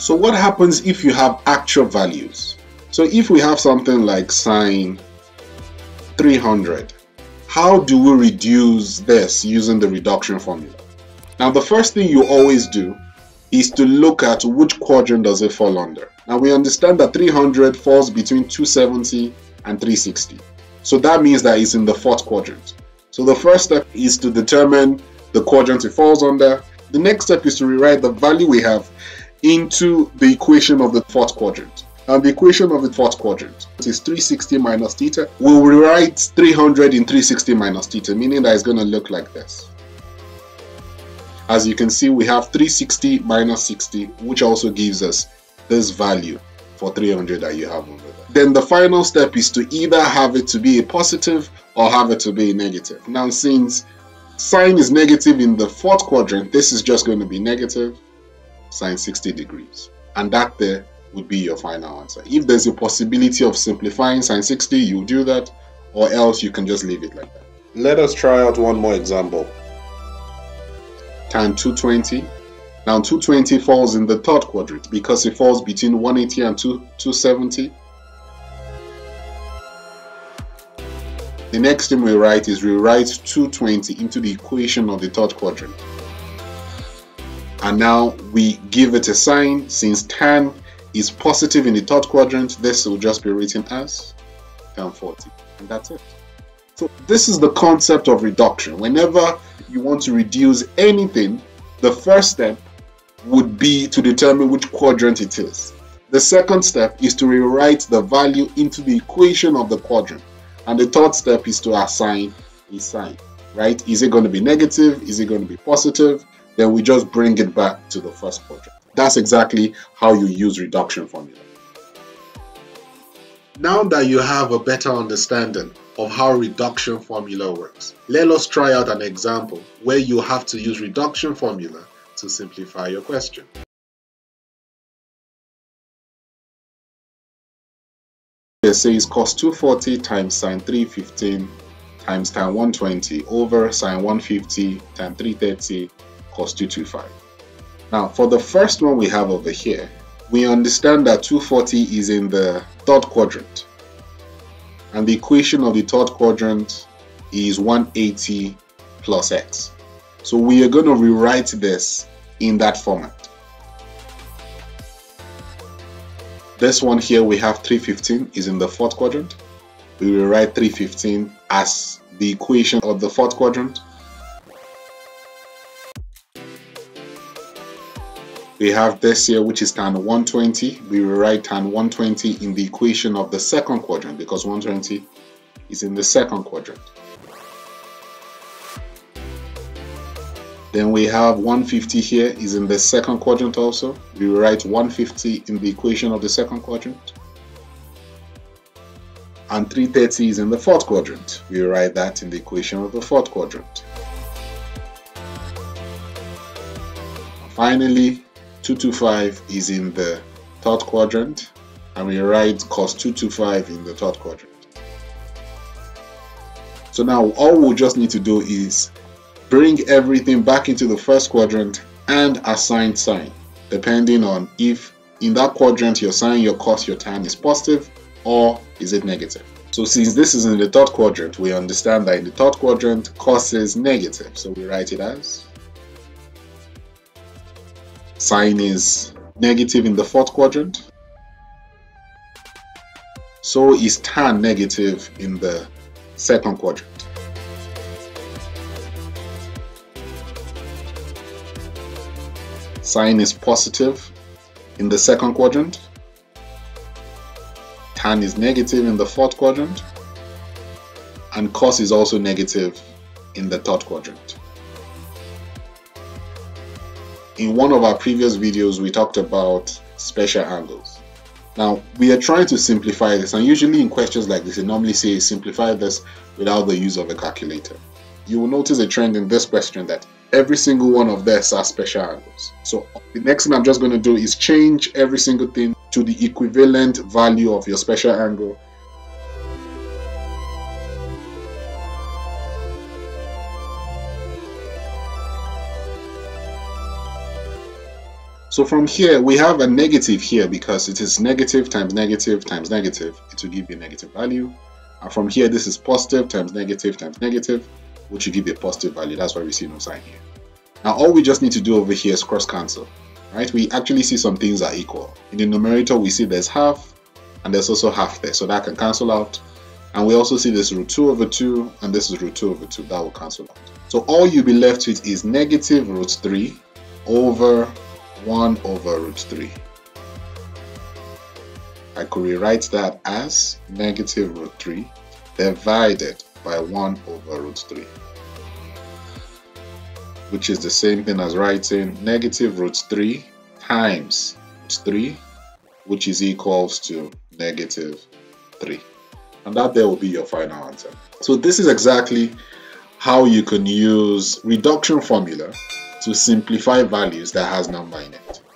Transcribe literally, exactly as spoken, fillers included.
So what happens if you have actual values? So if we have something like sine three hundred, how do we reduce this using the reduction formula? Now, the first thing you always do is to look at which quadrant does it fall under. Now, we understand that three hundred falls between two seventy and three sixty. So that means that it's in the fourth quadrant. So the first step is to determine the quadrant it falls under. The next step is to rewrite the value we have into the equation of the fourth quadrant. And the equation of the fourth quadrant is three sixty minus theta. We'll rewrite three hundred in three sixty minus theta, meaning that it's going to look like this. As you can see, we have three sixty minus sixty, which also gives us this value for three hundred that you have over there. Then the final step is to either have it to be a positive or have it to be a negative. Now, since sine is negative in the fourth quadrant, this is just going to be negative sine sixty degrees, and that there would be your final answer. If there's a possibility of simplifying sine sixty, you do that, or else you can just leave it like that. Let us try out one more example. Tan two twenty. Now, two twenty falls in the third quadrant because it falls between one eighty and two seventy. The next thing we write is rewrite two twenty into the equation of the third quadrant. And now we give it a sign. Since tan is positive in the third quadrant, this will just be written as tan forty. And that's it. So this is the concept of reduction. Whenever you want to reduce anything, the first step would be to determine which quadrant it is. The second step is to rewrite the value into the equation of the quadrant. And the third step is to assign a sign, right? Is it going to be negative? Is it going to be positive? Then we just bring it back to the first quadrant. That's exactly how you use reduction formula. Now that you have a better understanding of how reduction formula works, let us try out an example where you have to use reduction formula to simplify your question. It says cos two forty times sine three fifteen times tan one twenty over sine one fifty tan three thirty cos two twenty-five. Now, for the first one we have over here, we understand that two forty is in the third quadrant, and the equation of the third quadrant is one eighty plus x. So we are going to rewrite this in that format. This one here we have three fifteen is in the fourth quadrant. We rewrite three fifteen as the equation of the fourth quadrant. We have this here, which is tan one twenty. We rewrite tan one twenty in the equation of the second quadrant because one twenty is in the second quadrant. Then we have one fifty here is in the second quadrant also. We rewrite one fifty in the equation of the second quadrant. And three thirty is in the fourth quadrant. We rewrite that in the equation of the fourth quadrant. Finally, two twenty-five is in the third quadrant, and we write cos two twenty-five in the third quadrant. So now all we'll just need to do is bring everything back into the first quadrant and assign sign, depending on if in that quadrant your sine, your cos, your tan is positive or is it negative. So since this is in the third quadrant, we understand that in the third quadrant cos is negative, so we write it as sine is negative in the fourth quadrant, so is tan negative in the second quadrant. Sine is positive in the second quadrant, tan is negative in the fourth quadrant, and cos is also negative in the third quadrant. In one of our previous videos, we talked about special angles. Now, we are trying to simplify this, and usually in questions like this, they normally say simplify this without the use of a calculator. You will notice a trend in this question that every single one of these are special angles. So the next thing I'm just going to do is change every single thing to the equivalent value of your special angle. So from here, we have a negative here because it is negative times negative times negative. It will give you a negative value. And from here, this is positive times negative times negative, which will give you a positive value. That's why we see no sign here. Now, all we just need to do over here is cross cancel, right? We actually see some things are equal. In the numerator, we see there's half, and there's also half there, so that can cancel out. And we also see this root two over two, and this is root two over two. That will cancel out. So all you'll be left with is negative root three over one over root three. I could rewrite that as negative root three divided by one over root three, which is the same thing as writing negative root three times root three, which is equals to negative three. And that there will be your final answer. So this is exactly how you can use reduction formula to simplify values that has number in it.